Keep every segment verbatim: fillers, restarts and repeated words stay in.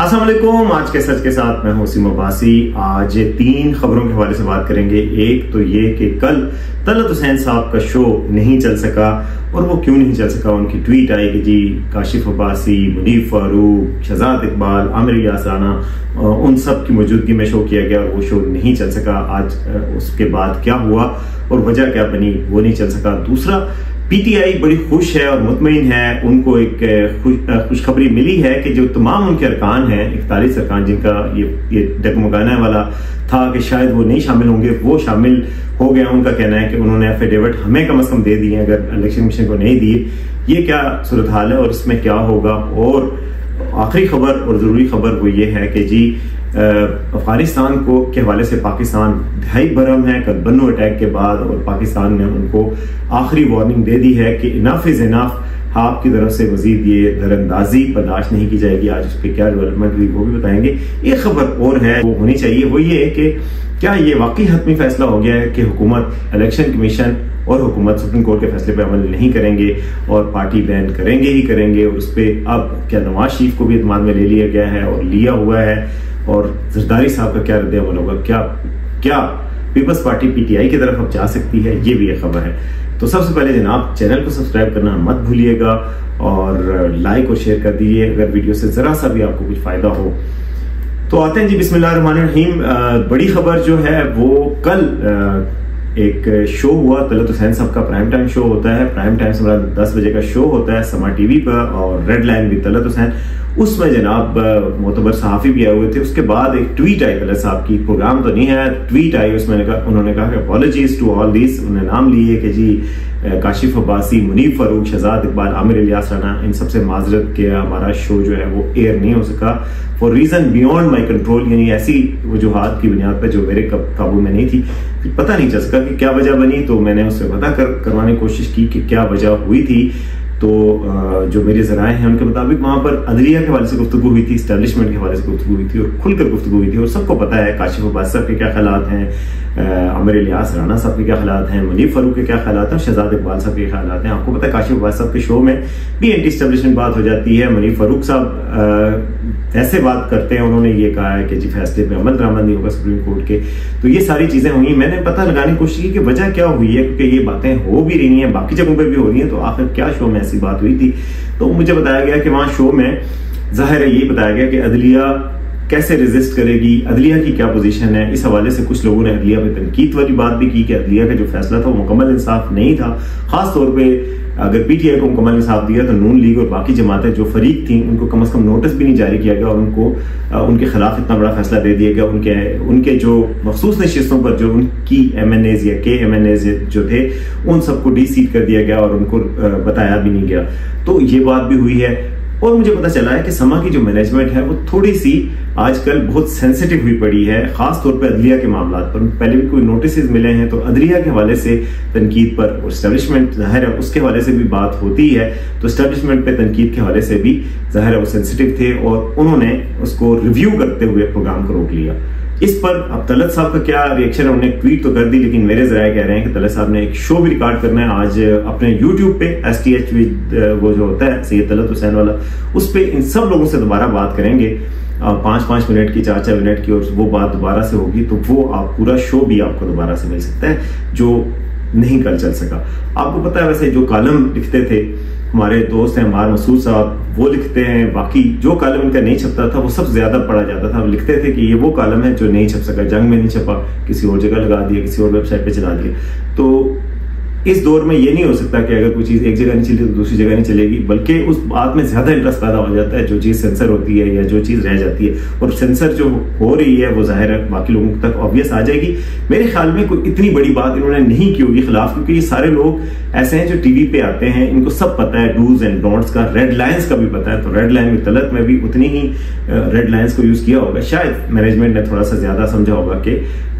अस्सलाम वालेकुम। आज के सच के साथ मैं वसीम अब्बासी। आज तीन खबरों के हवाले से बात करेंगे। एक तो ये कि कल तलत हुसैन साहब का शो नहीं चल सका, और वो क्यों नहीं चल सका, उनकी ट्वीट आई कि जी काशिफ अब्बासी, मुनीब फारूक, शहजाद इकबाल, आमिर इलियास राना, उन सब की मौजूदगी में शो किया गया और वो शो नहीं चल सका। आज उसके बाद क्या हुआ और वजह क्या बनी, वो नहीं चल सका। दूसरा, पीटीआई बड़ी खुश है और मुतमईन है, उनको एक खुशखबरी मिली है कि जो तमाम उनके अरकान हैं, इकतालीस अरकान जिनका ये ये डगमगाने वाला था कि शायद वो नहीं शामिल होंगे, वो शामिल हो गया। उनका कहना है कि उन्होंने एफिडेविट हमें कम अज़ कम दे दिए अगर इलेक्शन कमीशन को नहीं दिए। ये क्या सूरत हाल है और इसमें क्या होगा। और आखिरी खबर और ज़रूरी खबर वो ये है कि जी अफगानिस्तान को के हवाले से पाकिस्तान ढाई भरम है कल बन्नू अटैक के बाद, और पाकिस्तान ने उनको आखिरी वार्निंग दे दी है कि इनफ इज इनफ, आपकी तरफ से मजीद ये दरअंदाजी बर्दाश्त नहीं की जाएगी। आज उस पर क्या डेवलपमेंट हुई वो भी बताएंगे। एक खबर और है वो होनी चाहिए, वो ये है कि क्या ये वाकई हतमी फैसला हो गया है कि हुकूमत, इलेक्शन कमीशन और हुकूमत सुप्रीम कोर्ट के फैसले पर अमल नहीं करेंगे और पार्टी बैन करेंगे ही करेंगे। और उस पर अब क्या नवाज शरीफ को भी इत्मीनान में ले लिया गया है और लिया हुआ है, और जरदारी साहब का क्या रद्द अमल होगा, क्या क्या पीपल्स पार्टी पीटीआई की तरफ अब जा सकती है, ये भी एक खबर है। तो सबसे पहले जनाब, चैनल को सब्सक्राइब करना मत भूलिएगा और लाइक और शेयर कर दीजिए अगर वीडियो से जरा सा भी आपको कुछ फायदा हो। तो आते हैं जी बिस्मिल्लाह रहमान रहीम। बड़ी खबर जो है वो कल आ, एक शो हुआ, तलत हुसैन साहब का प्राइम टाइम शो होता है, प्राइम टाइम से मतलब दस बजे का शो होता है समा टीवी पर, और red line with Talat Hussain. उसमें जनाब मोतबर सहाफी भी आए हुए थे। उसके बाद एक ट्वीट आई तलत साहब की, प्रोग्राम तो नहीं है, ट्वीट आई, उसमें कहा, उन्होंने कहा कि अपॉलॉजीज टू ऑल दिस, उन्होंने नाम लिए कि जी काशिफ अब्बासी, मुनीब फारूक, शहजाद इकबाल, आमिर इलियास राना, इन सबसे माजरत के हमारा शो जो है वो एयर नहीं हो सका for reason beyond my control, यानी ऐसी वजूहत की बुनियाद पर जो मेरे काबू में नहीं थी, पता नहीं चल सका कि क्या वजह बनी। तो मैंने उससे पता कर, करवाने की कोशिश की कि क्या वजह हुई थी। तो जो मेरे जराए हैं उनके मुताबिक वहाँ पर अदलिया के हवाले से गुफ्तगू हुई थी, इस्टेब्लिशमेंट के हवाले से गुफ्तगू हुई थी और खुलकर गुफ्तगू हुई थी। और सबको पता है काशिफ अब्बासी साहब के क्या ख्यालात हैं, आमिर इलियास राना साहब के क्या ख्यालात हैं, मुनीब फारूक के क्या ख्यालात हैं, शहजाद इकबाल साहब के ख्यालात हैं। आपको पता है काशिफ अब्बासी साहब के शो में भी एंटी इस्टेब्लिशमेंट बात हो जाती है। मुनीब फारूक साहब ऐसे बात करते हैं, उन्होंने ये कहा है कि जी फैसले पर अमल दरामद नहीं होगा सुप्रीम कोर्ट के। तो ये सारी चीज़ें हुई। मैंने पता लगाने की कोशिश की कि वजह क्या हुई है, क्योंकि ये बातें हो भी रही हैं, बाकी जगहों पर भी हो रही हैं, तो आखिर क्या शो में बात हुई थी। तो मुझे बताया गया कि वहां शो में जाहिर है ये बताया गया कि अदलिया कैसे रेजिस्ट करेगी, अदलिया की क्या पोजीशन है। इस हवाले से कुछ लोगों ने अदलिया में तनकीद वाली बात भी की कि अदलिया का जो फैसला था वो मुकम्मल इंसाफ नहीं था। खास तौर पे अगर पीटीआई को मुकम्मल इंसाफ दिया तो नून लीग और बाकी जमातें जो फरीक थी उनको कम अज़ कम नोटिस भी नहीं जारी किया गया, और उनको आ, उनके खिलाफ इतना बड़ा फैसला दे दिया गया। उनके उनके जो मखसूस नशिस्तों पर जो उनकी एम एन एज या के एम एन एज जो थे उन सबको डी सीट कर दिया गया और उनको आ, बताया भी नहीं गया। तो ये बात भी हुई है। और मुझे पता चला है कि समा की जो मैनेजमेंट है वो थोड़ी सी आजकल बहुत सेंसिटिव हुई पड़ी है, खास तौर पे अदलिया के मामला पर। पहले भी कोई नोटिसेज मिले हैं तो अदलिया के हवाले से तनकीद पर, और इस्टेब्लिशमेंट ज़ाहिर है उसके हवाले से भी बात होती है, तो इस्टेब्लिशमेंट पे तनकीद के हवाले से भी ज़ाहिर है वो सेंसिटिव थे, और उन्होंने उसको रिव्यू करते हुए प्रोग्राम को रोक लिया। इस पर अब तलत साहब का क्या रिएक्शन है, उन्होंने ट्वीट तो कर दी, लेकिन मेरे जरिए कह रहे हैं कि तलत साहब ने एक शो भी रिकॉर्ड करना है आज अपने यूट्यूब पे, एस टी एच वो जो होता है सैयद तलत हुसैन वाला, उस पर इन सब लोगों से दोबारा बात करेंगे, पाँच पाँच मिनट की, चार चार मिनट की, और वो बात दोबारा से होगी। तो वो आप पूरा शो भी आपको दोबारा से मिल सकता है जो नहीं कल चल सका। आपको पता है वैसे जो कॉलम लिखते थे हमारे दोस्त हैं हमारे मसूद साहब, वो लिखते हैं, बाकी जो कॉलम इनका नहीं छपता था वो सबसे ज़्यादा पढ़ा जाता था। लिखते थे कि ये वो कॉलम है जो नहीं छप सका, जंग में नहीं छपा, किसी और जगह लगा दिया, किसी और वेबसाइट पे चला दिया। तो इस दौर में ये नहीं हो सकता कि अगर कोई चीज़ एक जगह नहीं चली तो दूसरी जगह नहीं चलेगी, बल्कि उस बात में ज़्यादा इंटरेस्ट पैदा हो जाता है जो चीज़ सेंसर होती है या जो चीज़ रह जाती है। और सेंसर जो हो रही है वो ज़ाहिर है बाकी लोगों तक ऑब्वियस आ जाएगी। मेरे ख्याल में कोई इतनी बड़ी बात इन्होंने नहीं की होगी खिलाफ, क्योंकि ये सारे लोग ऐसे हैं जो टी वी पे आते हैं, इनको सब पता है डूज एंड डोंट्स का, रेड लाइन्स का भी पता है। तो रेड लाइन में तलत में भी उतनी ही रेड लाइन्स को यूज़ किया होगा, शायद मैनेजमेंट ने थोड़ा सा ज़्यादा समझा होगा कि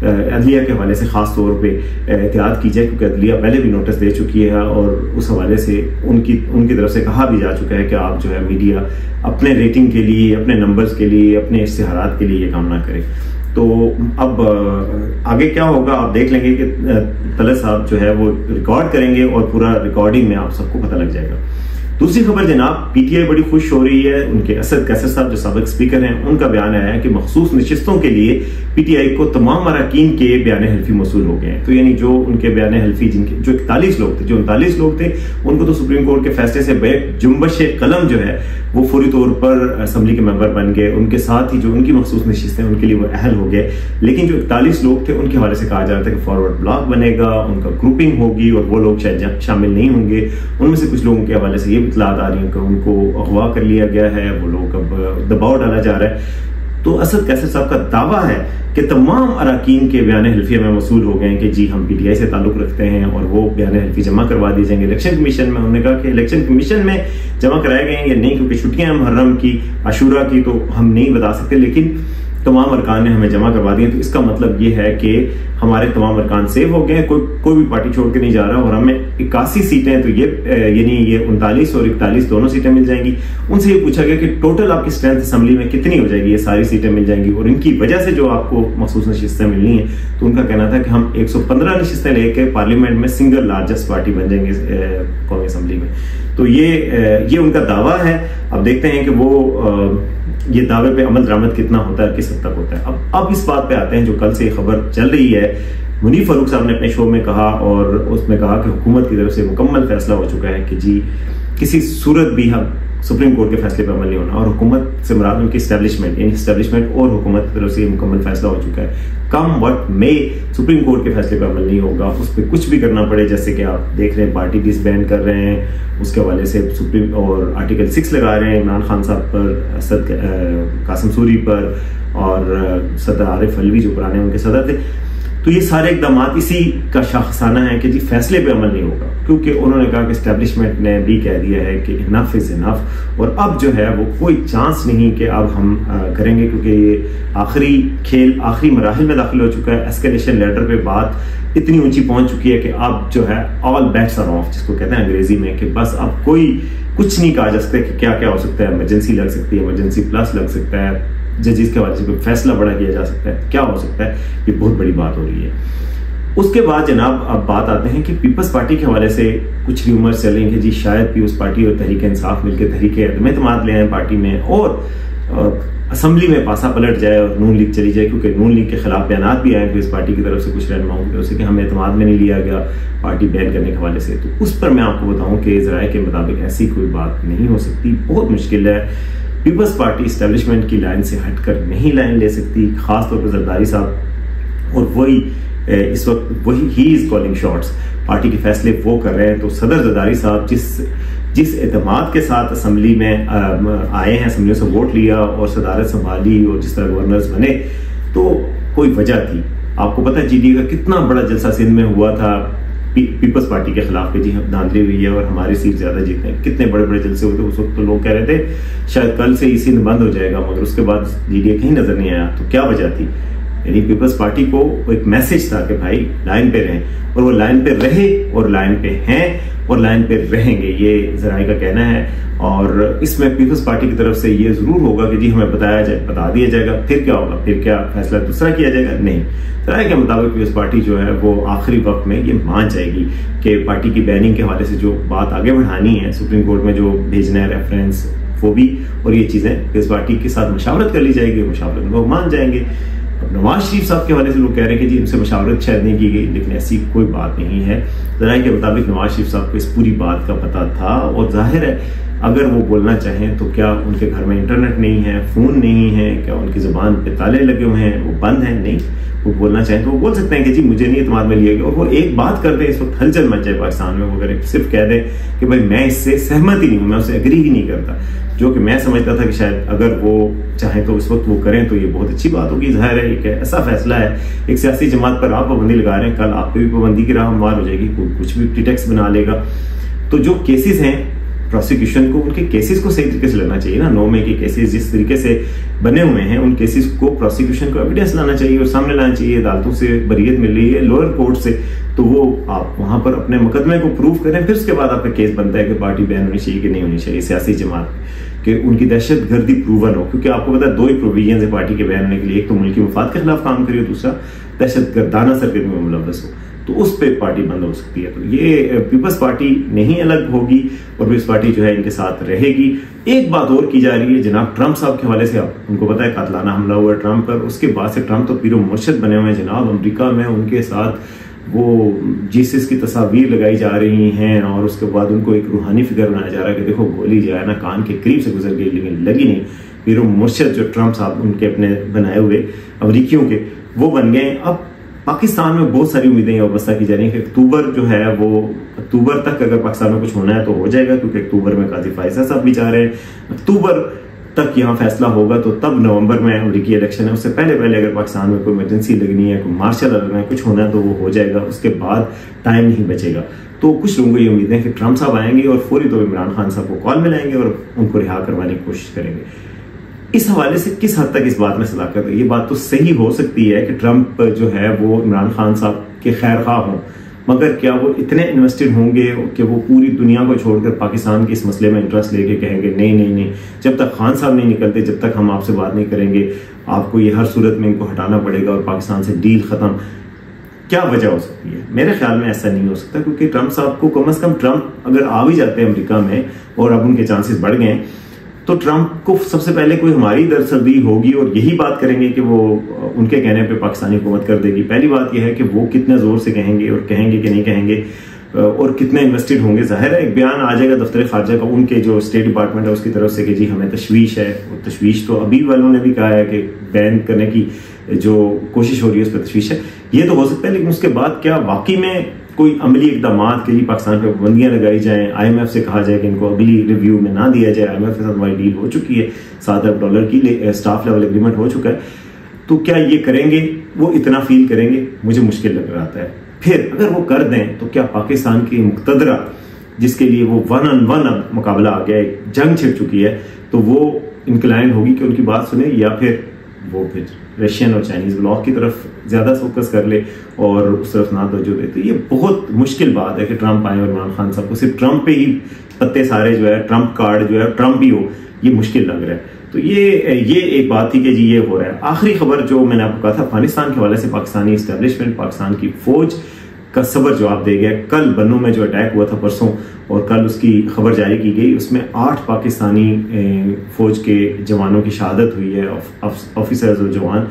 अदलिया के हवाले से खास तौर पे एहतियात की जाए, क्योंकि अदलिया पहले भी नोटिस दे चुकी है और उस हवाले से उनकी उनकी तरफ से कहा भी जा चुका है कि आप जो है मीडिया अपने रेटिंग के लिए, अपने नंबर्स के लिए, अपने इश्तिहारात के लिए ये काम ना करें। तो अब आगे क्या होगा आप देख लेंगे कि तलत साहब जो है वो रिकॉर्ड करेंगे और पूरा रिकॉर्डिंग में आप सबको पता लग जाएगा। दूसरी खबर जनाब, पीटीआई बड़ी खुश हो रही है। उनके असद कैसर साहब जो सबक स्पीकर हैं, उनका बयान आया है कि मखसूस नशिस्तों के लिए पीटीआई को तमाम अरकान के बयान हल्फी मौसूल हो गए हैं। तो यानी जो उनके बयान हल्फी जिनके जो इकतालीस लोग थे, जो उनतालीस लोग थे, उनको तो सुप्रीम कोर्ट के फैसले से बैक जुम्बश कलम जो है वो फौरी तौर पर असम्बली के मेंबर बन गए। उनके साथ ही जो उनकी मखसूस नशिस्तें उनके लिए वो अहल हो गए। लेकिन जो इकतालीस लोग थे उनके हवाले से कहा जा रहा था कि फॉरवर्ड ब्लॉक बनेगा, उनका ग्रुपिंग होगी और वो लोग शायद शामिल नहीं होंगे। उनमें से कुछ लोगों के हवाले से ये इतलात आ रही है कि उनको अगवा कर लिया गया है, वो लोग अब दबाव डाला जा रहा है। तो असद कैसर साहब का दावा है कि तमाम अरकान के बयान हल्फिया में मसूल हो गए हैं कि जी हम पी टी आई से ताल्लुक़ रखते हैं और वो बयान हल्फी जमा करवा दिए जाएंगे इलेक्शन कमीशन में। उन्होंने कहा कि इलेक्शन कमीशन में जमा कराए गए हैं या नहीं, क्योंकि छुट्टियाँ हैं मुहर्रम की, आशूरा की, तो हम नहीं बता सकते, लेकिन तमाम अरकान ने हमें जमा करवा दिए। तो इसका मतलब ये है कि हमारे तमाम अरकान सेव हो गए हैं, कोई कोई भी पार्टी छोड़ के नहीं जा रहा। और हमें इक्यासी सीटें, तो ये यानी ये उनतालीस और इकतालीस दोनों सीटें मिल जाएंगी। उनसे ये पूछा गया कि टोटल आपकी स्ट्रेंथ असम्बली में कितनी हो जाएगी, ये सारी सीटें मिल जाएंगी और इनकी वजह से जो आपको मखसूस नशिस्तें मिलनी है। तो उनका कहना था कि हम एक सौ पंद्रह नशिस्तें लेकर पार्लियामेंट में सिंगल लार्जेस्ट पार्टी बन जाएंगे कौमी असम्बली में। तो ये ये उनका दावा है। अब देखते हैं कि वो ये दावे पे अमल दरामद कितना होता है, किस हद तक होता है। अब अब इस बात पे आते हैं जो कल से खबर चल रही है। मुनीब फारूक साहब ने अपने शो में कहा और उसमें कहा कि हुकूमत की तरफ से मुकम्मल फैसला हो चुका है कि जी किसी सूरत भी हम सुप्रीम कोर्ट के फैसले पर अमल नहीं होना। और हुकूमत से मुराद उनकी इस्टेब्लिशमेंट, यानी इस्टेब्लिशमेंट और हुकूमत की तरफ से मुकम्मल फैसला हो चुका है। कम वक्त में सुप्रीम कोर्ट के फैसले पर अमल नहीं होगा, उस पर कुछ भी करना पड़े, जैसे कि आप देख रहे हैं पार्टी लिस्ट बैन कर रहे हैं, उसके हवाले से सुप्रीम और आर्टिकल सिक्स लगा रहे हैं इमरान खान साहब पर, असद कासिम सूरी पर और सदर आरिफ अलवी जो पुराने उनके सदर थे। तो ये सारे इकदाम इसी का शाखसाना है कि जी फैसले पे अमल नहीं होगा, क्योंकि उन्होंने कहा कि इस्टेब्लिशमेंट ने भी कह दिया है कि इनफ इज़ इनफ और अब जो है वो कोई चांस नहीं कि अब हम करेंगे, क्योंकि ये आखिरी खेल आखिरी मराहल में दाखिल हो चुका है। एस्केलेशन लेटर पे बात इतनी ऊंची पहुंच चुकी है कि अब जो है ऑल बैट्स आर ऑफ, जिसको कहते हैं अंग्रेजी में, कि बस अब कोई कुछ नहीं कहा जा सकता कि क्या क्या हो सकता है। इमरजेंसी लग सकती है, इमरजेंसी प्लस लग सकता है, जजेस के हवाले से कोई फैसला बड़ा किया जा सकता है, क्या हो सकता है, ये बहुत बड़ी बात हो रही है। उसके बाद जनाब अब बात आते हैं कि पीपल्स पार्टी के हवाले से कुछ रूमर्स चल रही है जी शायद पीपल्स पार्टी और तहरीक इंसाफ मिलकर तहरीक अदम एतमाद ले आए पार्टी में और असम्बली में पासा पलट जाए और नून लीग चली जाए, क्योंकि नून लीग के खिलाफ बयान भी आए पीपल्स पार्टी की तरफ से कुछ रहनुमाओं की तरफ से कि हमें एतमाद में नहीं लिया गया पार्टी बैन करने के हवाले से। तो उस पर मैं आपको बताऊँ कि जराए के मुताबिक ऐसी कोई बात नहीं हो सकती, बहुत मुश्किल है। पीपल्स पार्टी इस्टेब्लिशमेंट की लाइन से हटकर नहीं लाइन ले सकती, खासतौर पर जरदारी साहब, और वही इस वक्त वही ही इज कॉलिंग शॉट्स, पार्टी के फैसले वो कर रहे हैं। तो सदर जरदारी साहब जिस जिस एतमाद के साथ असम्बली में आए हैं, असम्बली से वोट लिया और सदारत संभाली और जिस तरह गवर्नर्स बने, तो कोई वजह थी। आपको पता है जी डी का कितना बड़ा जलसा सिंध में हुआ था पीपल्स पार्टी के खिलाफ, जी हम धांधली हुई है और हमारी सीट ज्यादा जीते हैं, कितने बड़े बड़े जलसे हुए थे। उस वक्त तो लोग कह रहे थे शायद कल से इसी में बंद हो जाएगा, मगर उसके बाद जीडीए कहीं नजर नहीं आया। तो क्या वजह थी? यानी पीपल्स पार्टी को एक मैसेज था कि भाई लाइन पे रहें, और वो लाइन पे रहे और लाइन पे हैं और लाइन पे रहेंगे, ये जराए का कहना है। और इसमें पीपल्स पार्टी की तरफ से ये जरूर होगा कि जी हमें बताया जाए, बता दिया जाएगा, फिर क्या होगा, फिर क्या फैसला दूसरा किया जाएगा, नहीं। जराए के मुताबिक पीपल्स पार्टी जो है वो आखिरी वक्त में ये मान जाएगी कि पार्टी की बैनिंग के हवाले से जो बात आगे बढ़ानी है, सुप्रीम कोर्ट में जो भेजना है रेफरेंस वो भी, और ये चीज़ें पीपल्स पार्टी के साथ मशावरत कर ली जाएगी, मशावरत में वो मान जाएंगे। नवाज शरीफ साहब के हवाले से लोग कह रहे हैं कि जी उनसे मशावरत शायद नहीं की गई, लेकिन ऐसी कोई बात नहीं है। जराए के मुताबिक नवाज शरीफ साहब को इस पूरी बात का पता था और जाहिर है अगर वो बोलना चाहें तो क्या उनके घर में इंटरनेट नहीं है, फ़ोन नहीं है, क्या उनकी ज़ुबान पे ताले लगे हुए हैं, वो बंद हैं? नहीं, वो बोलना चाहें तो वो बोल सकते हैं कि जी मुझे नहीं एतमाद में लिया गया, और वो एक बात कर दें। इस वक्त हलचल मच जाए पाकिस्तान में, वो अगर सिर्फ कह दें कि भाई मैं इससे सहमत ही नहीं हूँ, मैं उससे एग्री ही नहीं करता, जो कि मैं समझता था कि शायद अगर वो चाहें तो इस वक्त वो करें तो ये बहुत अच्छी बात होगी। जाहिर है एक ऐसा फैसला है, एक सियासी जमात पर आप पाबंदी लगा रहे हैं, कल आप पे भी पाबंदी की राह हमवार हो जाएगी, कोई कुछ भी प्रीटेक्स्ट बना लेगा। तो जो केसेस हैं प्रोसिक्यूशन को, उनके केसेस को सही तरीके से लड़ना चाहिए ना। नौ मई के केसेस जिस तरीके से बने हुए हैं, उन केसेस को प्रोसिक्यूशन को एविडेंस लाना चाहिए और सामने लाना चाहिए। अदालतों से बरीयत मिल रही है, लोअर कोर्ट से, तो वो आप वहाँ पर अपने मुकदमे को प्रूव करें, फिर उसके बाद आपका केस बनता है कि पार्टी बैन होनी चाहिए कि नहीं होनी चाहिए, सियासी जमात कि उनकी दहशत गर्दी प्रूवन हो। क्योंकि आपको पता है दो ही प्रोविजन है पार्टी के बैन होने के लिए, एक तो मुल्की मफाद के खिलाफ काम करिए, दूसरा दहशत गर्दाना सरगर्मी में मुलवस हो। तो उस पर पार्टी बंद हो सकती है। तो ये पीपल्स पार्टी नहीं अलग होगी और पीपल्स पार्टी जो है इनके साथ रहेगी। एक बात और की जा रही है जनाब ट्रंप साहब के हवाले से, आप उनको पता है कातलाना हमला हुआ ट्रंप पर, उसके बाद से ट्रंप तो पीरो मुर्शद बने हुए हैं जनाब अमरीका में। उनके साथ वो जीसस की तस्वीर लगाई जा रही हैं और उसके बाद उनको एक रूहानी फिगर बनाया जा रहा है कि देखो गोली जो है ना कान के करीब से गुजर गई लेकिन लगी नहीं। फिर वो मुर्शद जो ट्रंप साहब उनके अपने बनाए हुए अमरीकियों के वो बन गए। अब पाकिस्तान में बहुत सारी उम्मीदें अवस्था की जा रही हैं कि अक्टूबर जो है वो अक्टूबर तक अगर पाकिस्तान में कुछ होना है तो हो जाएगा, क्योंकि अक्टूबर में काजी फैसल साहब भी जा रहे हैं, अक्टूबर तक यहाँ फैसला होगा। तो तब नवंबर में अमरीकी इलेक्शन है, उससे पहले पहले अगर पाकिस्तान में कोई इमरजेंसी लगनी है, कोई मार्शल लगना है, कुछ होना है तो वो हो जाएगा, उसके बाद टाइम नहीं बचेगा। तो कुछ लोगों को ये उम्मीद है कि ट्रंप साहब आएंगे और फौरी तौर पर इमरान खान साहब को कॉल मिलाएंगे और उनको रिहा करवाने की कोशिश करेंगे। इस हवाले से किस हद तक इस बात में सदाकत है, ये बात तो सही हो सकती है कि ट्रंप जो है वो इमरान खान साहब के खैर खा हों, मगर क्या वो इतने इन्वेस्टेड होंगे कि वो पूरी दुनिया को छोड़कर पाकिस्तान के इस मसले में इंटरेस्ट लेके कहेंगे नहीं नहीं नहीं, जब तक खान साहब नहीं निकलते, जब तक हम आपसे बात नहीं करेंगे, आपको ये हर सूरत में इनको हटाना पड़ेगा और पाकिस्तान से डील ख़त्म? क्या वजह हो सकती है? मेरे ख्याल में ऐसा नहीं हो सकता, क्योंकि ट्रंप साहब को कम अज़ कम ट्रंप अगर आ भी जाते हैं अमरीका में, और अब उनके चांसेस बढ़ गए, तो ट्रंप को सबसे पहले कोई हमारी दरसदी होगी और यही बात करेंगे कि वो उनके कहने पे पाकिस्तानी हुकूमत कर देगी। पहली बात यह है कि वो कितने ज़ोर से कहेंगे और कहेंगे कि नहीं कहेंगे और कितने इन्वेस्टेड होंगे। जाहिर है एक बयान आ जाएगा दफ्तर खारजा का, उनके जो स्टेट डिपार्टमेंट है उसकी तरफ से कि जी हमें तशवीश है, और तशवीश तो अभी वालों ने भी कहा है कि बैन करने की जो कोशिश हो रही है उस पर तशवीश है। ये तो हो सकता है, लेकिन उसके बाद क्या वाकई में कोई अमली इकदाम के लिए पाकिस्तान पर पाबंदियाँ लगाई जाएँ, आईएमएफ से कहा जाए कि इनको अगली रिव्यू में ना दिया जाए, आईएमएफ के साथ हमारी डील हो चुकी है, सात अरब डॉलर की ले, स्टाफ लेवल एग्रीमेंट हो चुका है, तो क्या ये करेंगे? वो इतना फील करेंगे? मुझे मुश्किल लग रहा है। फिर अगर वो कर दें तो क्या पाकिस्तान की मुक्तदरा जिसके लिए वो वन ऑन वन अब मुकाबला आ गया, एक जंग छिड़ चुकी है, तो वो इंक्लाइन होगी कि उनकी बात सुने या फिर वो फिर रशियन और चाइनीज़ ब्लॉक की तरफ ज़्यादा फोकस कर ले और उस तरफ ना तवज्जो दे? तो ये बहुत मुश्किल बात है कि ट्रंप आए और इमरान खान साहब को सिर्फ ट्रंप पे ही पत्ते सारे जो है, ट्रंप कार्ड जो है ट्रंप ही हो, ये मुश्किल लग रहा है। तो ये ये एक बात थी कि जी ये हो रहा है। आखिरी खबर जो मैंने आपको कहा था अफगानिस्तान के हवाले से, पाकिस्तानी इस्टेब्लिशमेंट, पाकिस्तान की फौज का सबर जवाब दे गया। कल बन्नू में जो अटैक हुआ था परसों, और कल उसकी खबर जारी की गई, उसमें आठ पाकिस्तानी फौज के जवानों की शहादत हुई है, ऑफिसर्स और जवान,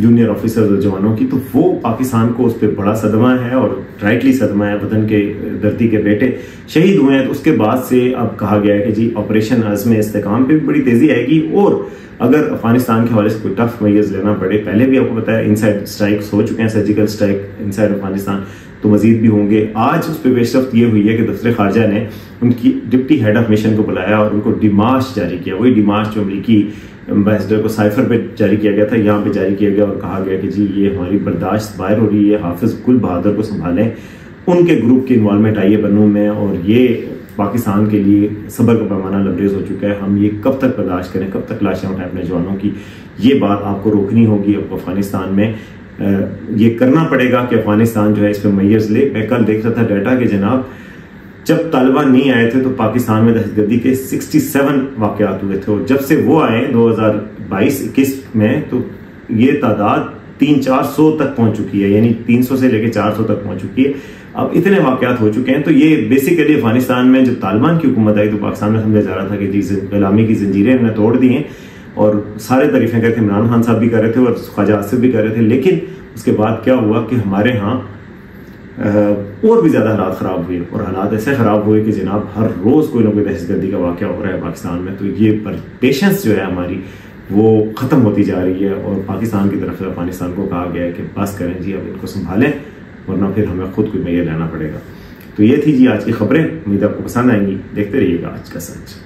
जूनियर ऑफिसर्स और जवानों की। तो वो पाकिस्तान को उस पर बड़ा सदमा है और राइटली सदमा है, वतन के धरती के बेटे शहीद हुए हैं। तो उसके बाद से अब कहा गया है कि जी ऑपरेशन अज़्म इस्तेकाम पे भी बड़ी तेज़ी आएगी, और अगर अफगानिस्तान के हवाले से कोई टफ मैयज़ लेना पड़े, पहले भी आपको पता है इनसाइड स्ट्राइक्स हो चुके हैं, सर्जिकल स्ट्राइक इनसाइड अफगानिस्तान, तो मजीद भी होंगे। आज उस पर पेशरफ्त ये हुई है कि दफ्तर खारजा ने उनकी डिप्टी हेड ऑफ मिशन को बुलाया और उनको डिमाश जारी किया, वही डिमाश जो अमरीकी एम्बेसडर को साइफर पे जारी किया गया था, यहाँ पे जारी किया गया और कहा गया कि जी ये हमारी बर्दाश्त बाहर हो रही है, हाफिज गुल बहादुर को संभालें, उनके ग्रुप की इन्वॉलमेंट आई है बनू में और ये पाकिस्तान के लिए सबर का पैमाना लबरेज हो चुका है, हम ये कब तक बर्दाश्त करें, कब तक लाशें उठाएं अपने जवानों की? ये बात आपको रोकनी होगी, आपको अफगानिस्तान में ये करना पड़ेगा कि अफगानिस्तान जो है इस पर मैयज़ ले। मैं कल देख रहा था डाटा के जनाब, जब तालिबान नहीं आए थे तो पाकिस्तान में दहशतगर्दी के सड़सठ वाक़यात हुए थे, और जब से वो आए दो हज़ार बाईस इक्कीस में तो ये तादाद तीन चार सौ तक पहुंच चुकी है, यानी तीन सौ से लेकर चार सौ तक पहुंच चुकी है। अब इतने वाक़यात हो चुके हैं। तो ये बेसिकली अफगानिस्तान में जब तालिबान की हुकूमत आई तो पाकिस्तान में समझा जा रहा था कि जी गुलामी की जंजीरें हमने तोड़ दी हैं, और सारे तारीफें करके इमरान खान साहब भी कर रहे थे और ख्वाजा आसिफ भी कर रहे थे, लेकिन उसके बाद क्या हुआ कि हमारे यहाँ और भी ज़्यादा हालात ख़राब हुए, और हालात ऐसे ख़राब हुए कि जनाब हर रोज़ कोई ना कोई दहशतगर्दी का वाक़या हो रहा है पाकिस्तान में। तो ये पर पेशेंस जो है हमारी वो ख़त्म होती जा रही है, और पाकिस्तान की तरफ से अफगानिस्तान को कहा गया है कि बस करें जी, अब इनको संभालें वरना फिर हमें खुद को मैया लेना पड़ेगा। तो ये थी जी आज की खबरें, उम्मीद आपको पसंद आएंगी। देखते रहिएगा आज का सच।